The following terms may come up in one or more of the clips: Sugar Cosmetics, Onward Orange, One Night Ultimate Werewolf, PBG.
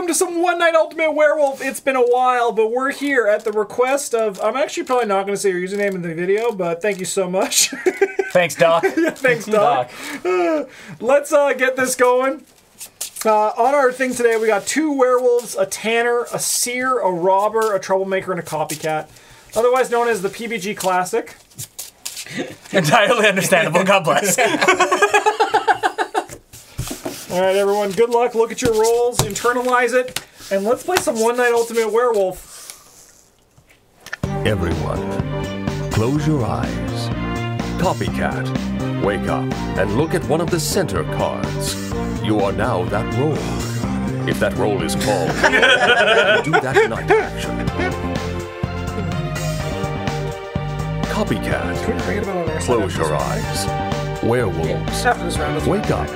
welcome to some One Night Ultimate Werewolf. It's been a while, but we're here at the request of... I'm actually probably not going to say your username in the video, but thank you so much. Thanks, Doc. Yeah, thanks, Doc. Let's get this going. On our thing today, we got two werewolves, a tanner, a seer, a robber, a troublemaker, and a copycat. Otherwise known as the PBG Classic. Entirely understandable. God bless. All right, everyone, good luck. Look at your rolls, internalize it, and let's play some One Night Ultimate Werewolf. Everyone, close your eyes. Copycat, wake up and look at one of the center cards. You are now that role. If that role is called, do that night action. Copycat, close your eyes. Werewolves, wake up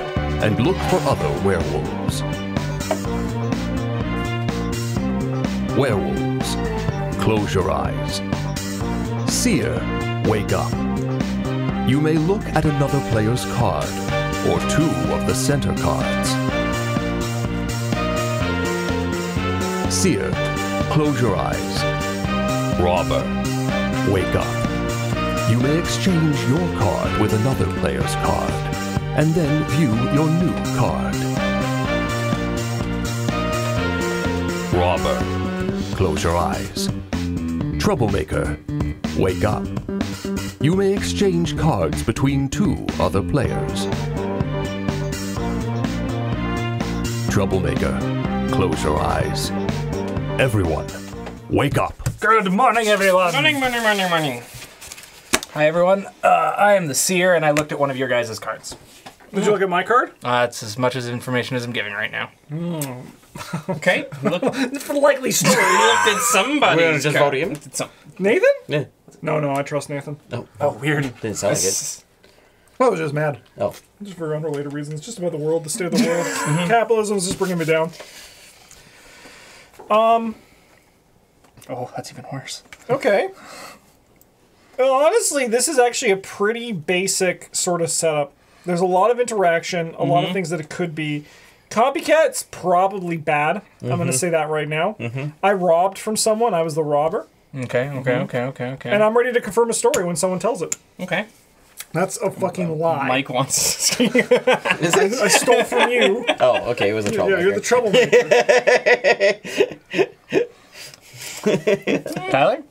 and look for other werewolves. Werewolves, close your eyes. Seer, wake up. You may look at another player's card, or two of the center cards. Seer, close your eyes. Robber, wake up. You may exchange your card with another player's card, and then view your new card. Robber, close your eyes. Troublemaker, wake up. You may exchange cards between two other players. Troublemaker, close your eyes. Everyone, wake up. Good morning, everyone. Morning, morning, morning, morning. Hi, everyone. I am the Seer, and I looked at one of your guys' cards. Did you look at my card? That's as much as information as I'm giving right now. Mm. Okay. For likely story, you looked at somebody's card. Nathan? Yeah. No, I trust Nathan. Oh, weird. Didn't sound like it. I was just mad. Oh. Just for unrelated reasons. Just about the world, the state of the world. Capitalism is just bringing me down. Oh, that's even worse. Okay. Well, honestly, this is actually a pretty basic sort of setup. There's a lot of interaction, a lot of things that it could be. Copycat's probably bad. I'm going to say that right now. I robbed from someone. I was the robber. Okay. And I'm ready to confirm a story when someone tells it. Okay. That's a fucking lie. Mike wants I stole from you. Oh, okay. It was a troublemaker. Yeah, you're the troublemaker. Tyler?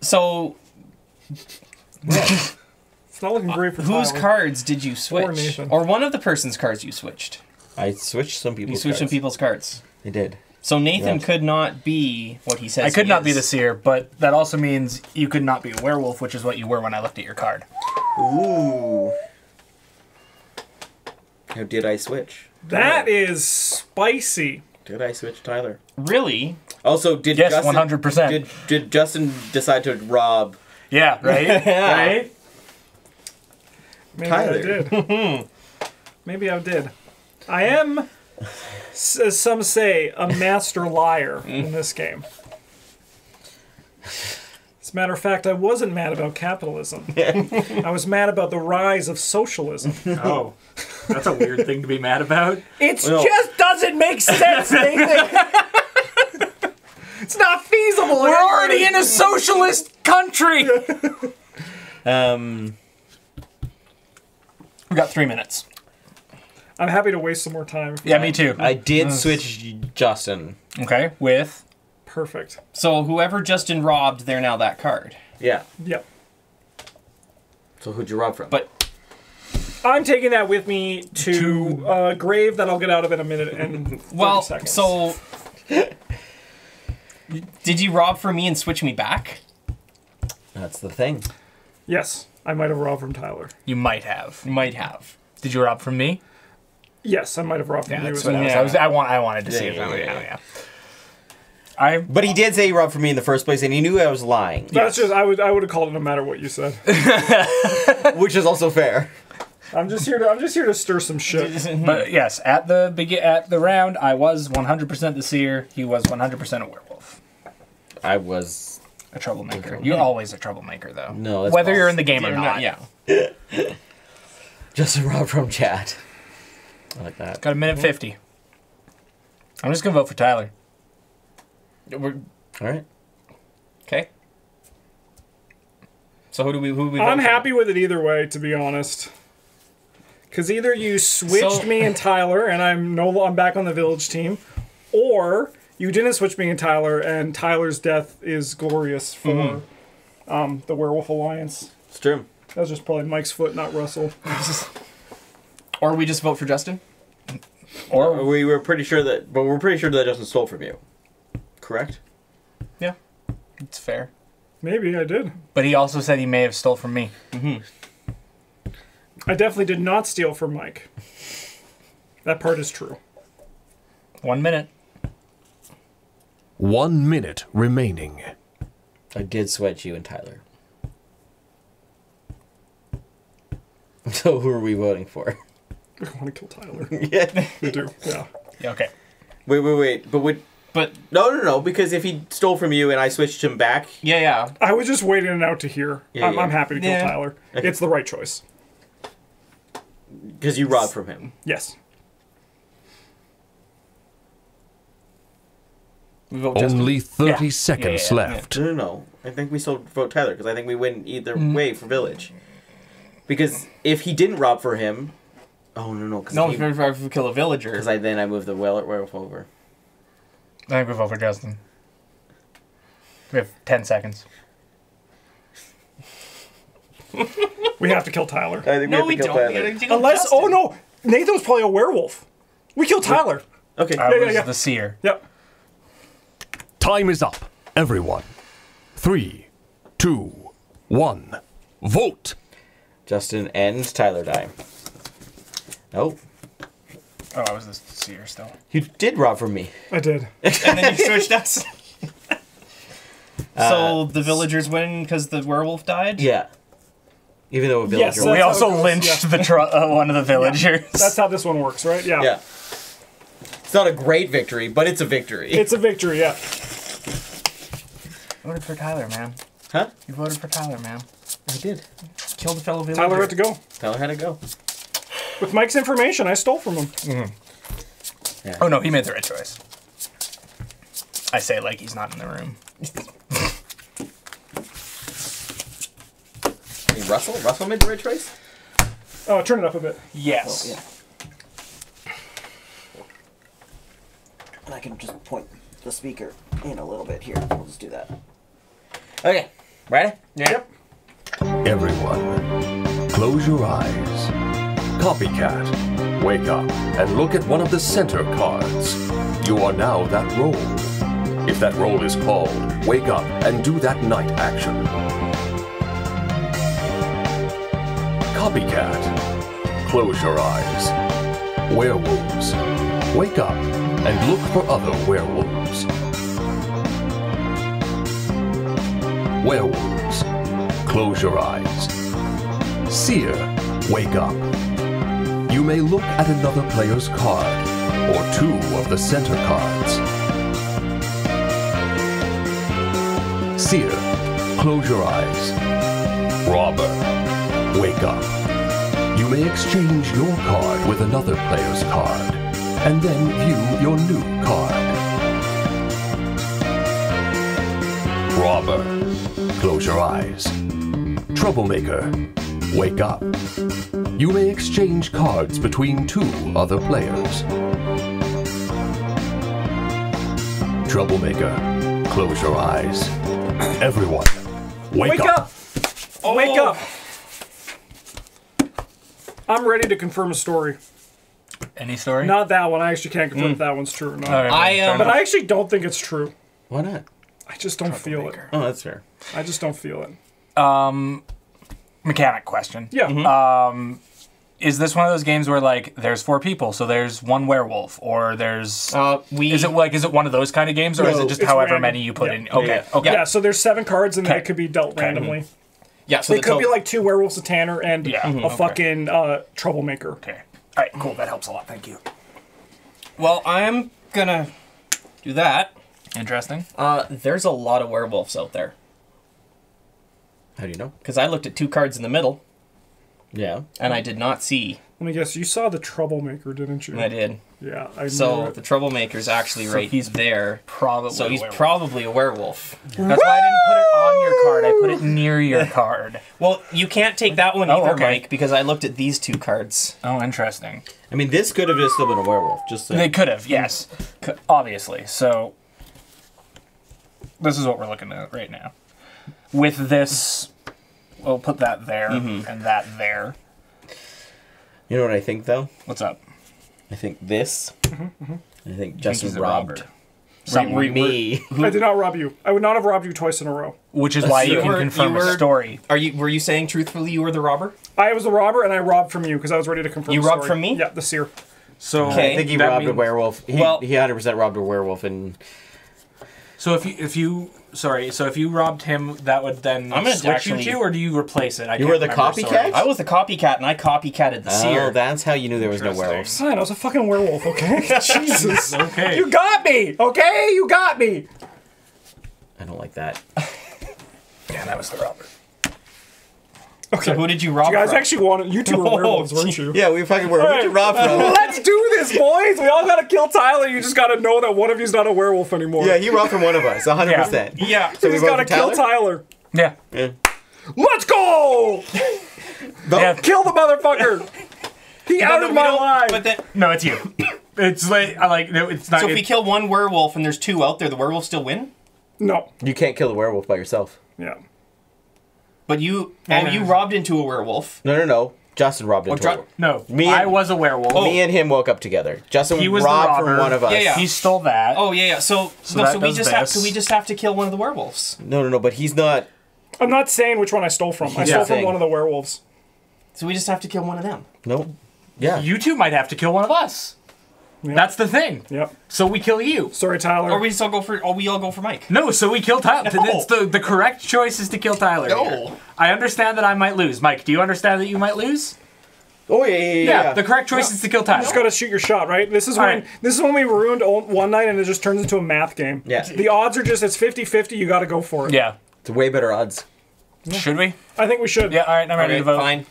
So... Not looking great for whose cards did you switch? Or one of the person's cards you switched? I switched some people's cards. Some people's cards. I did. So Nathan could not be what he says. I could not be the Seer, but that also means you could not be a werewolf, which is what you were when I looked at your card. Ooh. How did I switch? That is spicy. Did I switch Tyler? Really? Also, did Justin... Yes, 100%. Did Justin decide to rob... Yeah, right? Right? Maybe Tyler. I did. Maybe I did. I am, as some say, a master liar in this game. As a matter of fact, I wasn't mad about capitalism. I was mad about the rise of socialism. Oh, that's a weird thing to be mad about. It just doesn't make sense, Nathan. It's not feasible. We're already in a socialist country. We got 3 minutes. I'm happy to waste some more time. Yeah, me too. I did switch Justin. Okay, with? Perfect. So whoever Justin robbed, they're now that card. Yeah. Yep. So who'd you rob from? But I'm taking that with me to a grave that I'll get out of in a minute and 30 seconds. So did you rob for me and switch me back? That's the thing. Yes. I might have robbed from Tyler. You might have. Did you rob from me? Yes, I might have robbed from you as well. I wanted to see it. But he did say he robbed from me in the first place, and he knew I was lying. That's just I would have called it no matter what you said. Which is also fair. I'm just here to stir some shit. But yes, at the round, I was 100% the Seer. He was 100% a werewolf. I was. A troublemaker. You're always a troublemaker, though. No, that's whether you're in the game or not. Just a rob from chat. I like that. Got a minute 50. I'm just going to vote for Tyler. All right. Okay. So who do we vote for? I'm happy with it either way, to be honest. Because either you switched me and Tyler, and I'm back on the Village team, or you didn't switch me and Tyler, and Tyler's death is glorious for the Werewolf Alliance. It's true. That was just probably Mike's foot, not Russell. Or we just vote for Justin. Or we were pretty sure that, but we're pretty sure that Justin stole from you. Correct? Yeah, it's fair. Maybe I did. But he also said he may have stole from me. Mm-hmm. I definitely did not steal from Mike. That part is true. 1 minute. 1 minute remaining. I did sweat you and Tyler. So who are we voting for? We want to kill Tyler. Yeah. We do. Yeah. Yeah. Okay. Wait. But no. Because if he stole from you and I switched him back. Yeah. I was just waiting it out to hear. Yeah, I'm happy to kill Tyler. Okay. It's the right choice. Because you robbed from him. Yes. Only 30 seconds left. Yeah. No. I think we still vote Tyler because I think we win either way for Village. Because if he didn't rob for him, oh no! No, if we kill a villager, because then I move the werewolf over. I move over Justin. We have 10 seconds. We have to kill Tyler. I think we have to kill Tyler. Unless, Justin. Oh no, Nathan's probably a werewolf. We kill Tyler. Okay, I was the seer. Yep. Time is up, everyone. 3, 2, 1, vote. Justin and Tyler die. Nope. Oh, I was the seer still. You did rob from me. I did. And then you switched us. So the villagers win because the werewolf died? Yeah. Even though a villager won. We also lynched one of the villagers. Yeah. That's how this one works, right? Yeah. Yeah. It's not a great victory, but it's a victory. It's a victory, yeah. You voted for Tyler, man. Huh? You voted for Tyler, man. I did. Killed a fellow villager. Tyler had to go. Tyler had to go. With Mike's information, I stole from him. Mm-hmm. Yeah. Oh no, he made the right choice. I say like he's not in the room. I mean, Russell made the right choice? Oh, turn it up a bit. Yes. Well, yeah. And I can just point the speaker in a little bit here. We'll just do that. Okay. Ready? Yep. Everyone, close your eyes. Copycat, wake up and look at one of the center cards. You are now that role. If that role is called, wake up and do that night action. Copycat, close your eyes. Werewolves, wake up and look for other werewolves. Werewolves, close your eyes. Seer, wake up. You may look at another player's card, or two of the center cards. Seer, close your eyes. Robber, wake up. You may exchange your card with another player's card, and then view your new card. Robber, close your eyes. Troublemaker, wake up. You may exchange cards between two other players. Troublemaker, close your eyes. Everyone, wake up! Oh. Wake up! I'm ready to confirm a story. Any story? Not that one. I actually can't confirm if that one's true or not. Right, but I actually don't think it's true. Why not? I just don't feel it. Oh, that's fair. I just don't feel it. Mechanic question. Yeah. Is this one of those games where like there's four people, so there's one werewolf, or there's is it one of those kind of games, or is it just however random. Many you put in? Okay. Yeah. Okay. Yeah. So there's 7 cards, and that could be dealt randomly. Yeah. So it could be like 2 werewolves, a tanner, and a fucking troublemaker. Okay. All right. Cool. That helps a lot. Thank you. Well, I'm gonna do that. Interesting. There's a lot of werewolves out there. How do you know? Because I looked at 2 cards in the middle. Yeah. And I did not see Let me guess, you saw the Troublemaker, didn't you? I did. Yeah, I know. So the Troublemaker's actually right there. So he's probably a werewolf. That's why I didn't put it on your card. I put it near your card. Well, you can't take that one either, Mike, because I looked at these two cards. Oh, interesting. I mean, this could have just still been a werewolf. Just so. They could have, yes. Obviously. So this is what we're looking at right now. With this, we'll put that there and that there. You know what I think, though? What's up? I think this. I think Justin robbed me. I did not rob you. I would not have robbed you twice in a row. Which is why you can confirm a story. Were you saying truthfully you were the robber? I was the robber, and I robbed from you because I was ready to confirm. You robbed from me? Yeah, the seer. So I think he robbed a werewolf. He 100% robbed a werewolf, and so if you robbed him, that would then switch you, or do you replace it? You were the copycat? I was the copycat, and I copycatted the seer. Oh, that's how you knew there was no werewolves. Fine, I was a fucking werewolf, okay? Jesus. Okay. You got me, okay? You got me. I don't like that. Yeah, that was the robber. Okay. So who did you rob from? You guys actually wanted... You two were werewolves, weren't you? Yeah, we fucking were. Right. Who did you rob from? Let's do this, boys! We all gotta kill Tyler. You just gotta know that one of you's not a werewolf anymore. Yeah, he robbed from one of us, 100%. Yeah. So we just gotta kill Tyler. Yeah. Let's go! Kill the motherfucker! He outed my line! But then, no, it's you. It's like... it's not... So if we kill one werewolf and there's two out there, the werewolf still win? No. You can't kill the werewolf by yourself. Yeah. But you you robbed into a werewolf. No, no, no. Justin robbed into a werewolf. No, I was a werewolf. Me and him woke up together. Justin robbed from one of us. Yeah, yeah. He stole that. Oh yeah, yeah. So we just have to kill one of the werewolves. No, no, no. But he's not. I'm not saying which one I stole from. I stole from one of the werewolves. So we just have to kill one of them. Nope. Yeah. You two might have to kill one of us. Yep. That's the thing. Yep. So we kill you. Sorry, Tyler. Or we just all go for. Oh, we all go for Mike. No. So we kill Tyler. No. It's the correct choice is to kill Tyler. No. Here. I understand that I might lose. Mike, do you understand that you might lose? Oh yeah, yeah, yeah. Yeah. The correct choice is to kill Tyler. You just gotta shoot your shot, right? This is when we ruined One Night, and it just turns into a math game. Yeah. The odds are just it's 50-50. You gotta go for it. Yeah. It's way better odds. Yeah. Should we? I think we should. Yeah. All right. I'm ready to vote. Fine.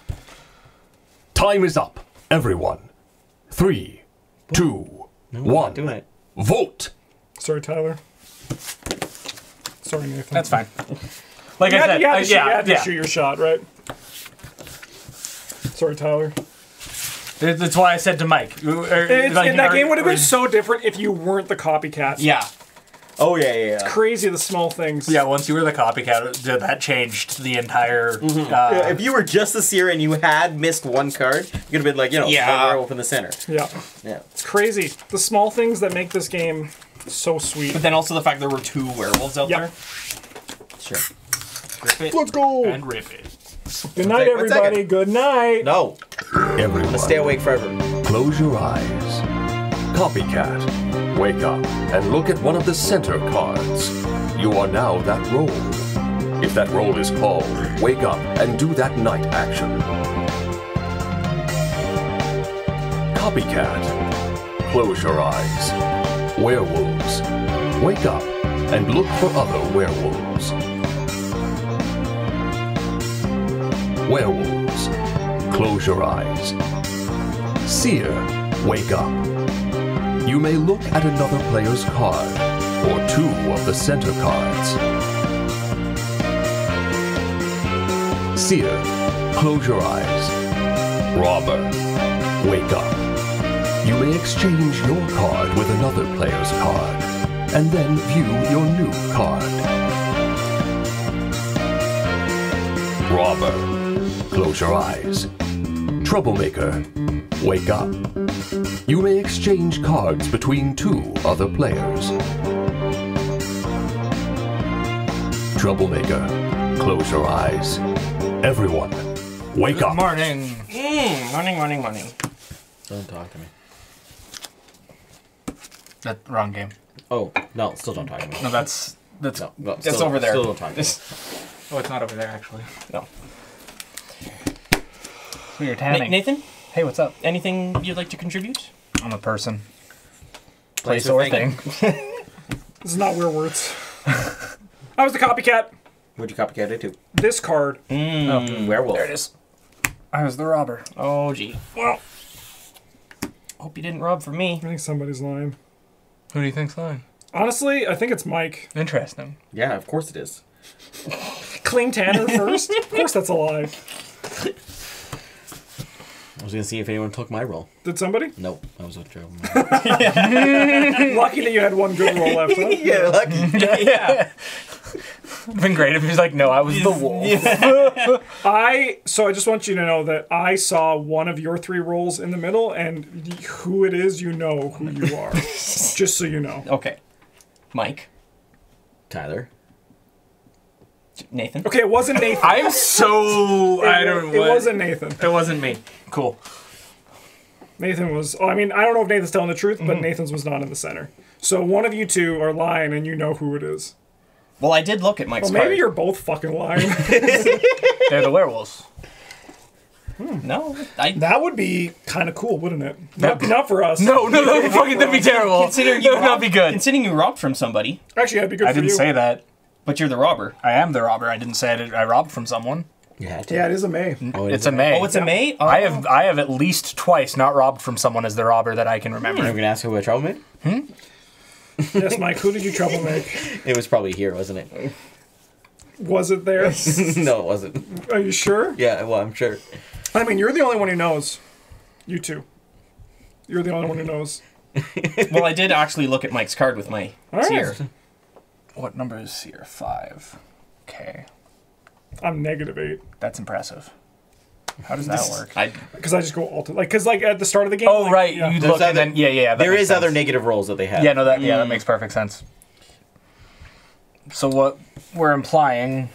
Time is up. Everyone. 3, 2, 1. Doing it. Vote. Sorry, Tyler. Sorry, Nathan. That's fine. Like I said, you had to shoot your shot, right? Sorry, Tyler. That's why I said to Mike. That game would have been so different if you weren't the copycat. Yeah. Oh yeah, yeah, yeah. It's crazy the small things. Yeah, once you were the copycat, that changed the entire. If you were just the seer and you had missed one card, you could have been like, the werewolf in the center. Yeah, yeah. It's crazy the small things that make this game so sweet. But then also the fact there were two werewolves out there. Sure. Rip it. Let's go and rip it. Good night, everybody. Good night. No. Everyone. Stay awake forever. Close your eyes. Copycat. Wake up and look at one of the center cards. You are now that role. If that role is called, wake up and do that night action. Copycat. Close your eyes. Werewolves. Wake up and look for other werewolves. Werewolves. Close your eyes. Seer. Wake up. You may look at another player's card, or two of the center cards. Seer, close your eyes. Robber, wake up. You may exchange your card with another player's card, and then view your new card. Robber, close your eyes. Troublemaker, wake up. You may exchange cards between two other players. Troublemaker, close your eyes. Everyone, wake up. Good morning. Morning, morning, morning. Don't talk to me. That wrong game. Oh, no, still don't talk to me. No, that's over there. Still don't talk to me. Oh, it's not over there, actually. No. So you're tanning. Nathan? Hey, what's up? Anything you'd like to contribute? I'm a person. Place or thing. This is not weird words. I was the copycat. What'd you copycat it to? This card. Oh, werewolf. There it is. I was the robber. Oh, gee. Well. Hope you didn't rob for me. I think somebody's lying. Who do you think's lying? Honestly, I think it's Mike. Interesting. Yeah, of course it is. Cling Tanner first? Of course that's a lie. I was going to see if anyone took my roll. Did somebody? Nope. I was with Joe. Lucky that you had one good roll left, huh? Yeah, lucky. Yeah. It'd been great if he was like, no, I was the wolf. Yeah. So I just want you to know that I saw one of your three rolls in the middle, and who it is, you know who you are. Just so you know. Okay. Mike. Tyler. Nathan. Okay, it wasn't Nathan. I'm so... It wasn't Nathan. It wasn't me. Cool. Nathan was... Oh, I mean, I don't know if Nathan's telling the truth, but Nathan's was not in the center. So one of you two are lying, and you know who it is. Well, I did look at Mike's card. Maybe you're both fucking lying. They're the werewolves. No, that would be kind of cool, wouldn't it? Not for us. No, that would fucking that'd be terrible. That'd be good. Considering you robbed from somebody. Actually, that'd be good for you. I didn't say that. But you're the robber. I am the robber. I didn't say I robbed from someone. Yeah, it is a May. Oh, it's a May. Oh, it's a May? Oh. I have at least twice not robbed from someone as the robber that I can remember. I'm going to ask who I trouble made? Yes, Mike, who did you trouble make? It was probably here, wasn't it? Was it there? No, it wasn't. Are you sure? Yeah, well, I'm sure. I mean, you're the only one who knows. You two. You're the only one who knows. Well, I did actually look at Mike's card with my seer. What number is seer? 5. Okay. I'm -8. That's impressive. How does that work? Because I just go alt. Because at the start of the game. Oh, like, right. Yeah. You look and then, yeah. There is other negative rolls that they have. Yeah, no, that makes perfect sense. So what we're implying,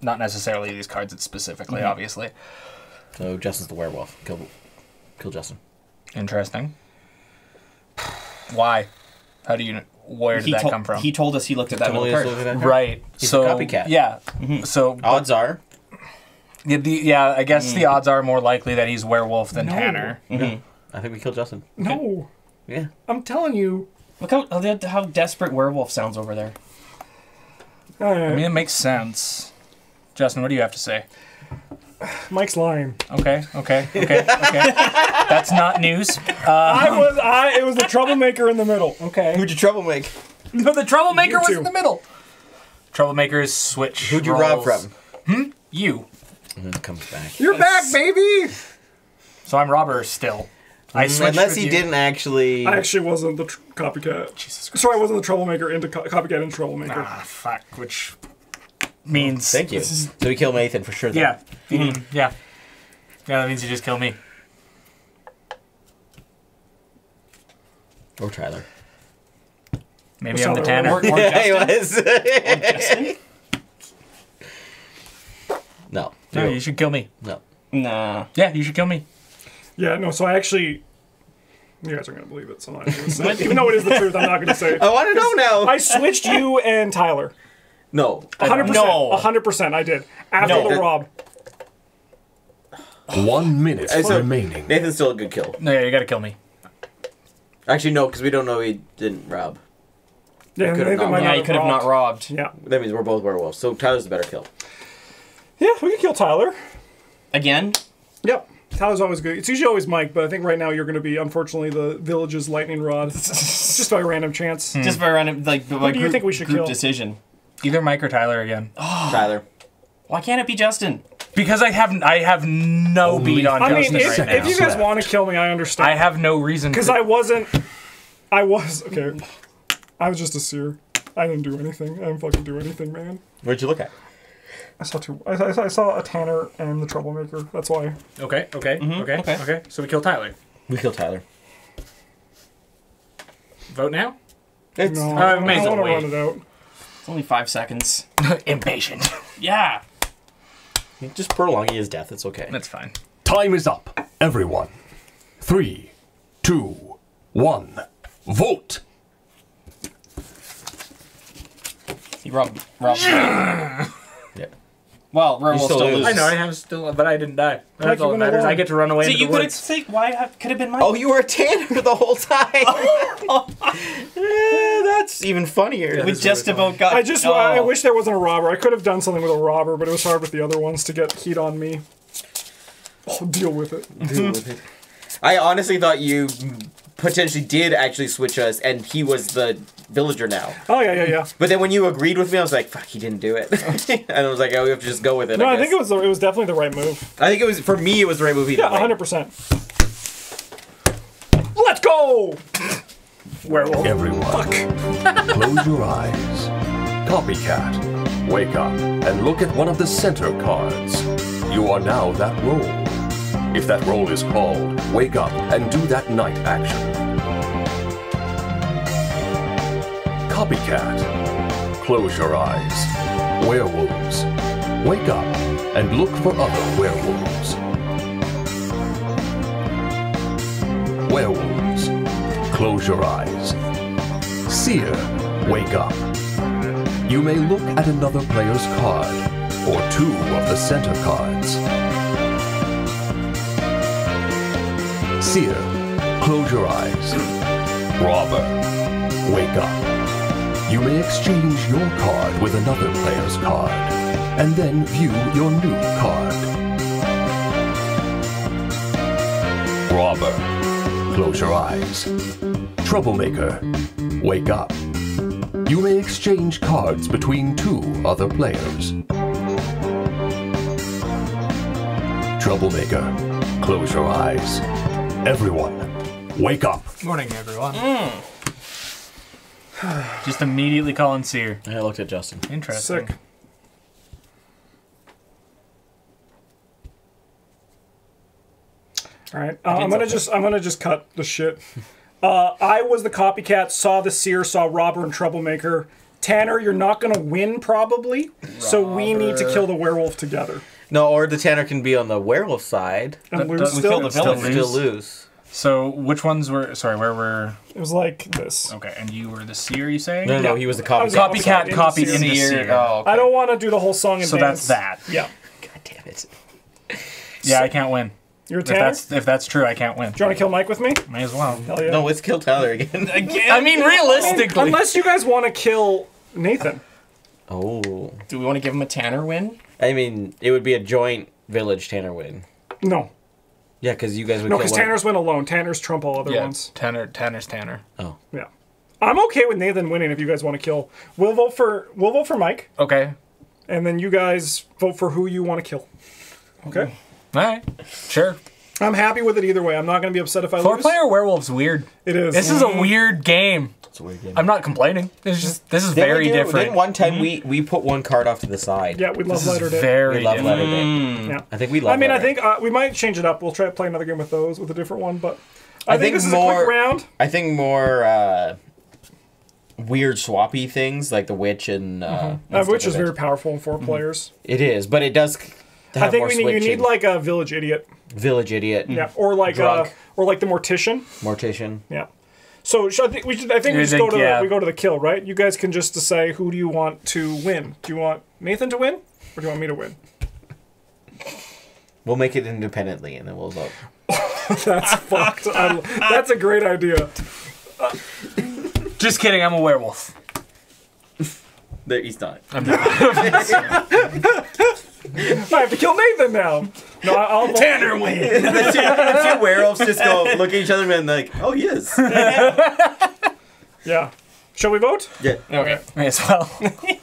not necessarily these cards, it's specifically, obviously. So Justin's the werewolf. Kill Justin. Interesting. Why? How do you know? Where did that come from? He told us he looked at that little card. Right. He's a copycat. Yeah. So odds are. Yeah, I guess the odds are more likely that he's werewolf than Tanner. I think we killed Justin. No. Yeah. I'm telling you. Look how desperate werewolf sounds over there. I mean, it makes sense. Justin, what do you have to say? Mike's lying. Okay. That's not news. It was the troublemaker in the middle. Okay. Who'd you troublemaker? No, the troublemaker was in the middle. Troublemakers switch. Who'd you rob from? You. And then it comes back. You're back, baby! So I'm robber still. I switched unless he didn't actually... I actually wasn't the copycat. Jesus Christ. So I wasn't the troublemaker into copycat into troublemaker. Ah, fuck. Which... means thank you. So we kill Nathan for sure. Though. Yeah, yeah. That means you just kill me or Tyler. Maybe I'm the Tanner. Or Justin. No, you should kill me. No. Yeah, you should kill me. Yeah, no. So I actually. You guys aren't going to believe it, so I'm not going to say it. Even though it is the truth, I'm not going to say it. I want to know now. I switched you and Tyler. No. 100%. No. 100% I did. After the rob. 1 minute remaining. Nathan's still a good kill. No, yeah, you gotta kill me. Actually, no, because we don't know he didn't rob. Yeah, he could have not robbed. Yeah. That means we're both werewolves, so Tyler's the better kill. Yeah, we can kill Tyler. Again? Yep. Tyler's always good. It's usually always Mike, but I think right now you're going to be, unfortunately, the village's lightning rod. Just by random chance. Just by random, who do you think we should kill? Decision. Either Mike or Tyler again. Oh. Tyler. Why can't it be Justin? Because I have no beat on Justin right now. If you guys want to kill me, I understand. I have no reason. Because I was just a seer. I didn't do anything. I didn't fucking do anything, man. What'd you look at? I saw a Tanner and the troublemaker. That's why. Okay. So we kill Tyler. We kill Tyler. Vote now? No, I don't want to run it out. It's only 5 seconds. Impatient. Yeah. Just prolonging his death. It's okay. That's fine. Time is up, everyone. 3, 2, 1. Vote. He robbed. Yeah. Well, werewolf still loses. I know. I have still, but I didn't die. That's all that matters. I get to run away. See, you wouldn't think why could have been mine. Oh, you were a Tanner the whole time. That's even funnier. Yeah, we just about got... I wish there wasn't a robber. I could have done something with a robber, but it was hard with the other ones to get heat on me. Deal with it. I honestly thought you potentially did actually switch us, and he was the villager now. Oh, yeah. But then when you agreed with me, I was like, fuck, he didn't do it. And I was like, oh, we have to just go with it. No, I think it was definitely the right move. I think it was, for me, it was the right move either. Yeah, 100%. Let's go! Werewolf. Everyone, fuck. Close your eyes. Copycat, wake up and look at one of the center cards. You are now that role. If that role is called, wake up and do that night action. Copycat, close your eyes. Werewolves, wake up and look for other werewolves. Werewolves, close your eyes. Seer, wake up. You may look at another player's card, or two of the center cards. Seer, close your eyes. Robber, wake up. You may exchange your card with another player's card, and then view your new card. Robber, close your eyes. Troublemaker, wake up. You may exchange cards between two other players. Troublemaker, close your eyes. Everyone, wake up. Morning, everyone. Just immediately calling Seer. I looked at Justin. Interesting. Sick. All right, I'm gonna just cut the shit. I was the copycat, saw the Seer, saw Robber and Troublemaker. Tanner, you're not going to win, probably, so we need to kill the werewolf together. No, or the Tanner can be on the werewolf side. And we still kill the villain. Still lose. So, which ones were... Sorry, where were... It was like this. Okay, and you were the Seer, you say? No, no, he was the copycat. Was copycat copied in the Seer. Oh, okay. I don't want to do the whole song and dance. So that's that. Yeah. God damn it. Yeah, so I can't win. You're a Tanner? If that's true, I can't win. Do you want to kill Mike with me? May as well. Yeah. No, let's kill Tyler again. I mean, realistically. I mean, unless you guys want to kill Nathan. Oh. Do we want to give him a Tanner win? I mean, it would be a joint village Tanner win. No. Yeah, because you guys would kill one. No, because Tanner's win alone. Tanner's trump all other ones. Tanner's Tanner. Oh. Yeah. I'm okay with Nathan winning if you guys want to kill. We'll vote for Mike. Okay. And then you guys vote for who you want to kill. Okay? Ooh. All right, sure. I'm happy with it either way. I'm not going to be upset if I lose. Four-player werewolf's weird. It is. This is a weird game. It's a weird game. I'm not complaining. It's just this is very different. Then one time we put one card off to the side. Yeah, we love letter day. We love letter day. Yeah, I think we love. I mean, letter. I think we might change it up. We'll try to play another game with those with a different one, but I think this is more, a quick round. I think more weird swappy things like the witch and witch is very powerful in four players. It is, but it does. I think you need like a village idiot. Village idiot. Yeah, or like the mortician. Mortician. Yeah. So I think we just go to the kill, right? You guys can just decide who do you want to win. Do you want Nathan to win, or do you want me to win? We'll make it independently, and then we'll vote. That's fucked. That's a great idea. Just kidding. I'm a werewolf. He's not. I'm not. I have to kill Nathan now. No, I'll Tanner win. The two werewolves just go look at each other and like, oh, he is. Yeah. Shall we vote? Yeah. Okay. May as well.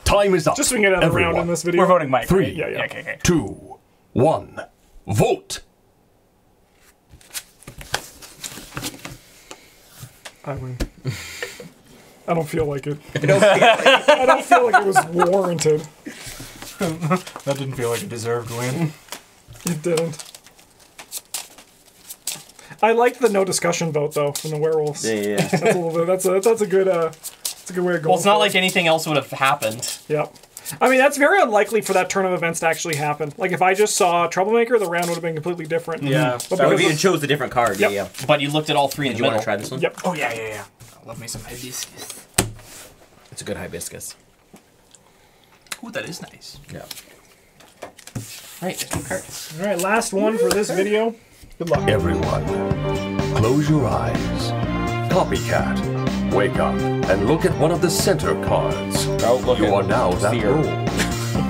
Time is up. Just so we can get another round in this video. We're voting Mike. 3, right? Yeah. Okay. 2, 1, vote. I win. I don't feel like it. I don't feel like it was warranted. That didn't feel like a deserved win. It didn't. I liked the no discussion vote though from the werewolves. Yeah. That's a little bit. That's a good way of going. Well, it's not like anything else would have happened. Yep. I mean, that's very unlikely for that turn of events to actually happen. Like if I just saw Troublemaker, the round would have been completely different. Yeah. But because you chose a different card. Yep. Yeah. But you looked at all three. Did you want to try this one? Yep. Oh yeah. I love me some hibiscus. It's a good hibiscus. Ooh, that is nice. Yeah. Right, all right, last one for this video. Good luck. Everyone, close your eyes. Copycat, wake up and look at one of the center cards. You are now that role.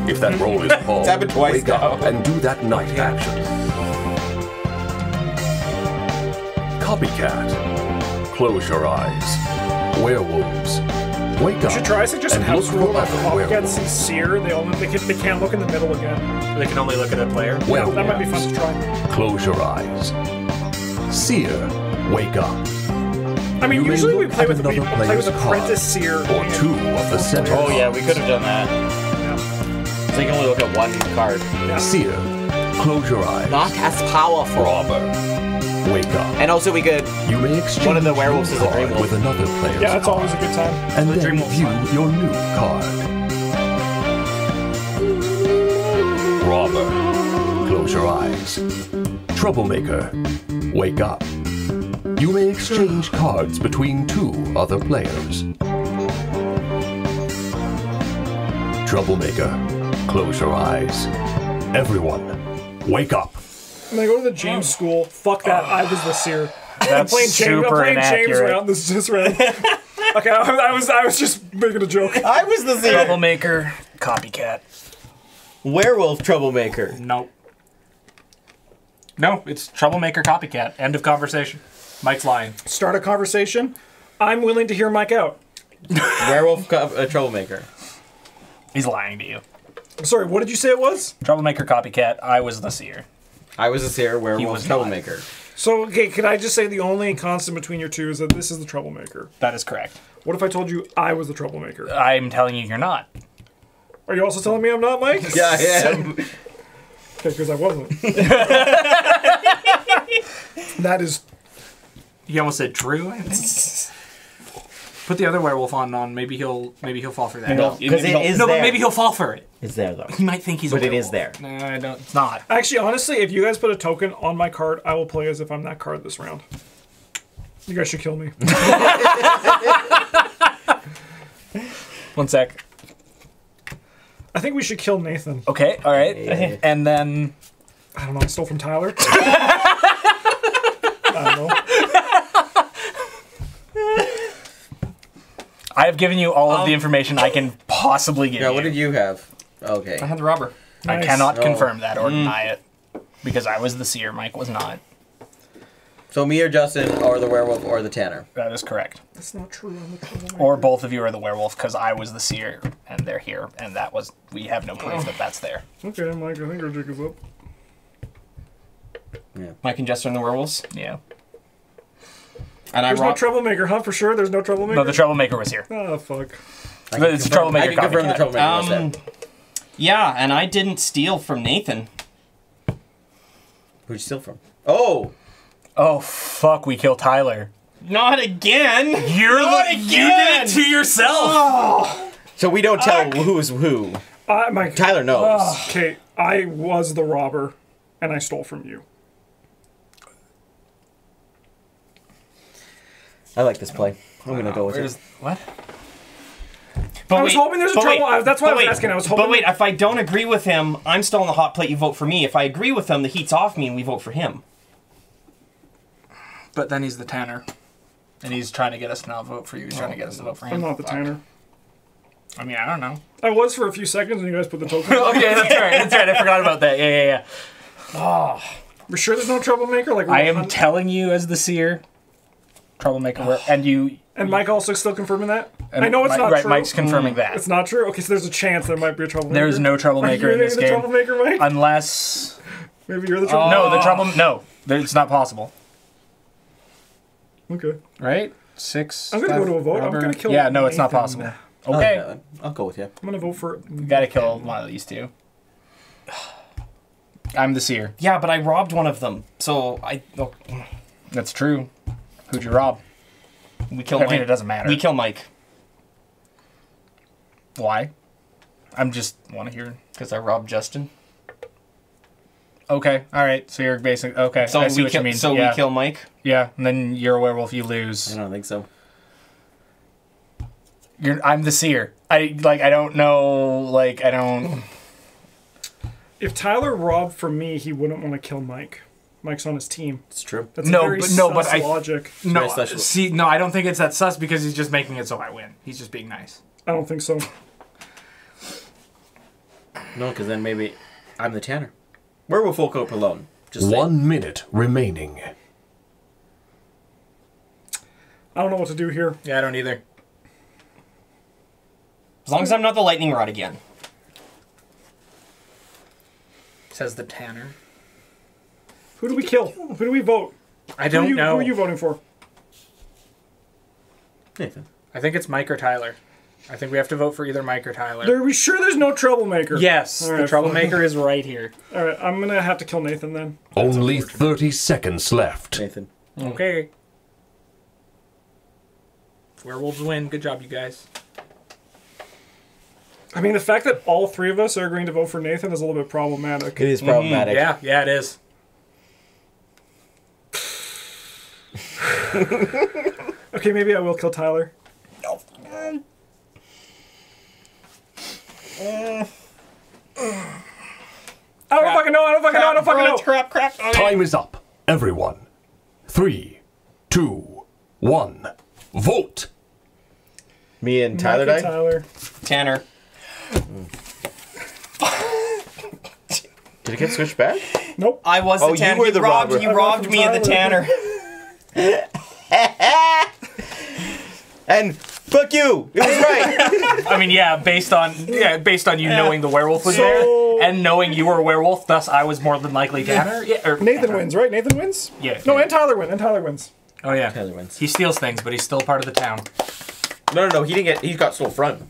If that role is called, wake up and do that night action. Copycat. Close your eyes. Werewolves. Wake up. You should try suggesting how cool that Copycat's sincere. They can't look in the middle again. They can only look at a player. Well, that might be fun to try. Close your eyes. Seer, wake up. I mean, usually we play with the apprentice seer or two of the center. Oh yeah, we could have done that. Yeah. So you can only look at one card. Yeah. Seer, close your eyes. Not as powerful. Robber, wake up. And also we could. You may exchange one of the werewolves is a dream with another player. Yeah, that's always a good time. And then view your new card. Robber, close your eyes. Troublemaker, wake up. You may exchange cards between two other players. Troublemaker, close your eyes. Everyone, wake up. When I go to the James school, fuck that, I was the seer. That's I'm playing James round this round. Okay, I was just making a joke. I was the seer. Troublemaker, copycat. Werewolf troublemaker. Nope. No, it's troublemaker, copycat. End of conversation. Mike's lying. Start a conversation. I'm willing to hear Mike out. Werewolf, troublemaker. He's lying to you. Sorry, what did you say it was? Troublemaker, copycat. I was the seer. I was the seer. Werewolf, troublemaker. Lying. So, okay, can I just say the only constant between your two is that this is the troublemaker? That is correct. What if I told you I was the troublemaker? I'm telling you you're not. Are you also telling me I'm not, Mike? Yeah, I am. Okay, because I wasn't. That is... You almost said Drew, I think. Put the other werewolf on. Maybe he'll fall for that. No, but maybe he'll fall for it. It's there, though. He might think he's a werewolf. It is there. No, I don't. It's not. Actually, honestly, if you guys put a token on my card, I will play as if I'm that card this round. You guys should kill me. One sec. I think we should kill Nathan. Okay, all right. Yeah. And then... I don't know, I stole from Tyler. I don't know. I have given you all of the information I can possibly give you. What did you have? Okay. I had the robber. Nice. I cannot confirm that or deny it. Because I was the seer, Mike was not. So me or Justin are the werewolf or the tanner. That is correct. That's not true. Or both of you are the werewolf because I was the seer and they're here and that was, we have no proof that that's there. Okay, Mike, I think our jig is up. Yeah. Mike and Justin are the werewolves? Yeah. And there's no troublemaker, huh? For sure there's no troublemaker? No, the troublemaker was here. Oh, fuck. It's a troublemaker. I can confirm the troublemaker was there. Yeah, and I didn't steal from Nathan. Who'd you steal from? Oh! Oh fuck! We killed Tyler. Not again. Not again. You did it to yourself. Oh. So we don't tell who is who. Tyler knows. Okay, I was the robber, and I stole from you. I like this play. I'm gonna go with it. What? But I was hoping there's a trouble. That's why I was asking. I was hoping. But wait, if I don't agree with him, I'm still on the hot plate. You vote for me. If I agree with him, the heat's off me, and we vote for him. But then he's the tanner, and he's trying to get us to not vote for you. He's trying to get us to vote for him. I'm not the tanner. I mean, I don't know. I was for a few seconds, and you guys put the token. Okay, that's right. That's right. I forgot about that. Yeah. Oh, we're sure there's no troublemaker. Like I am telling you, as the seer, troublemaker, and you. And Mike also still confirming that. I know it's not true. Mike's confirming that it's not true. Okay, so there's a chance there might be a troublemaker. There is no troublemaker in this game. Troublemaker, Mike? Unless maybe you're the troublemaker. No, the trouble. No, it's not possible. Okay. Right? Six. I'm going to go to a vote. Robber. I'm going to kill Nathan. No, it's not possible. Okay. I'll go with you. I'm going to vote for it. You got to kill one of these two. I'm the seer. Yeah, but I robbed one of them. So I... Oh. That's true. Who'd you rob? We killed Mike. I mean, it doesn't matter. We kill Mike. Why? I'm just... want to hear... Because I robbed Justin. Okay, all right. So you're basically... Okay, so I see what you mean. So we kill Mike? Yeah, and then you're a werewolf, you lose. I don't think so. I'm the seer. I don't know... I don't... If Tyler robbed for me, he wouldn't want to kill Mike. Mike's on his team. It's true. That's very sus logic. No, see, no, I don't think it's that sus because he's just making it so I win. He's just being nice. I don't think so. No, because then maybe I'm the tanner. Werewolf will cope alone. Just 1 minute remaining. I don't know what to do here. Yeah, I don't either. As long as I'm not the lightning rod again. Says the tanner. Who do we kill? Who do we vote? I don't know. Who are you voting for? Nathan. I think it's Mike or Tyler. I think we have to vote for either Mike or Tyler. Are we sure there's no troublemaker? Yes. Right, the troublemaker is right here. All right, I'm going to have to kill Nathan then. Only 30 seconds left. Nathan. Okay. Werewolves win. Good job, you guys. I mean, the fact that all three of us are agreeing to vote for Nathan is a little bit problematic. It is problematic. Yeah, yeah, it is. Okay, maybe I will kill Tyler. No. I don't fucking know. Crap. Okay. Time is up, everyone. 3, 2, 1. Vote. Me and Tyler died. Tyler. Tanner. Did it get switched back? Nope. I was the Tanner. You robbed robber. You robbed me of the Tanner. And fuck you. It was right. I mean, yeah, based on you knowing the werewolf was there and knowing you were a werewolf, thus I was more than likely Tanner. Yeah, Nathan wins, right? Nathan wins? Yeah. No, and Tyler wins. And Tyler wins. Oh yeah. Tyler wins. He steals things, but he's still part of the town. No, he didn't get got stole front.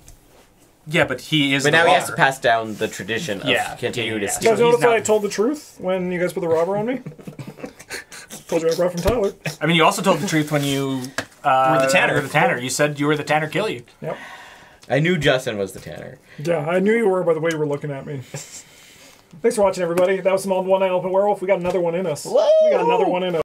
Yeah, but he is. But now he has to pass down the tradition of continuing to steal. You guys notice that I told the truth when you guys put the robber on me? Told you I brought from Tyler. I mean, you also told the truth when you were the Tanner. You said you were the Tanner kill you. Yep. I knew Justin was the Tanner. Yeah, I knew you were by the way you were looking at me. Thanks for watching, everybody. That was some old One Night Ultimate Werewolf. We got another one in us. Whoa! We got another one in us.